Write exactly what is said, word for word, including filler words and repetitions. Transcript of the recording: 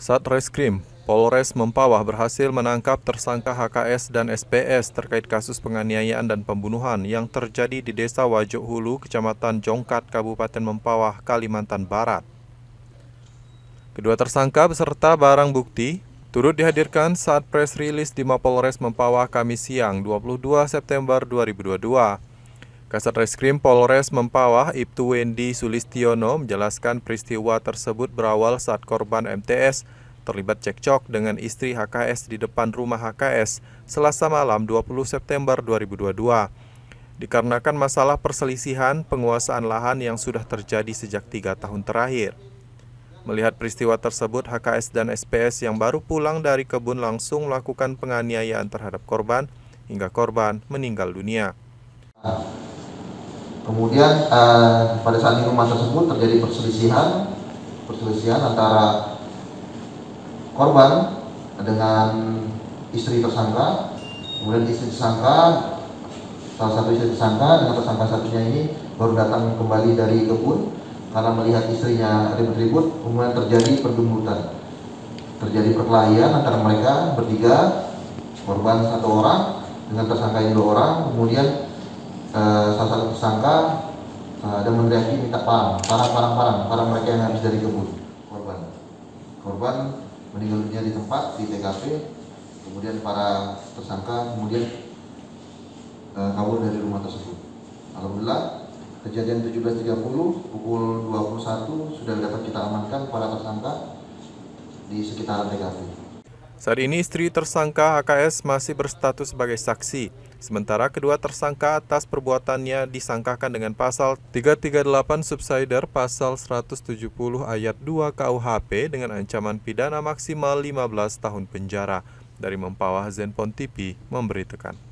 Satreskrim Polres Mempawah berhasil menangkap tersangka H K S dan S P S terkait kasus penganiayaan dan pembunuhan yang terjadi di Desa Wajok Hulu, Kecamatan Jongkat, Kabupaten Mempawah, Kalimantan Barat. Kedua tersangka beserta barang bukti turut dihadirkan saat press release di Mapolres Mempawah Kamis siang dua puluh dua September dua ribu dua puluh dua. Kasatreskrim Polres Mempawah Iptu Wendy Sulistiono menjelaskan peristiwa tersebut berawal saat korban M T S terlibat cekcok dengan istri H K S di depan rumah H K S Selasa malam dua puluh September dua ribu dua puluh dua. Dikarenakan masalah perselisihan penguasaan lahan yang sudah terjadi sejak tiga tahun terakhir. Melihat peristiwa tersebut, H K S dan S P S yang baru pulang dari kebun langsung melakukan penganiayaan terhadap korban hingga korban meninggal dunia. Kemudian eh, pada saat di rumah tersebut terjadi perselisihan, perselisihan antara korban dengan istri tersangka. Kemudian istri tersangka, salah satu istri tersangka dengan tersangka satunya ini baru datang kembali dari kebun. Karena melihat istrinya ribut-ribut, kemudian terjadi pergumutan, terjadi perkelahian antara mereka bertiga, korban satu orang dengan tersangka yang dua orang. Kemudian eh, salah satu tersangka eh, dan meneriaki minta parang, parang, parang, parang, parang mereka yang habis dari kebun korban. Korban meninggal dunia di tempat di T K P. Kemudian para tersangka kemudian eh, kabur dari rumah tersebut. Alhamdulillah. Kejadian tujuh belas tiga puluh pukul dua puluh satu sudah dapat kita amankan para tersangka di sekitaran T K P. Saat ini istri tersangka H K S masih berstatus sebagai saksi, sementara kedua tersangka atas perbuatannya disangkakan dengan pasal tiga tiga delapan subsider pasal seratus tujuh puluh ayat dua K U H P dengan ancaman pidana maksimal lima belas tahun penjara. Dari Mempawah, P O N T V memberitakan.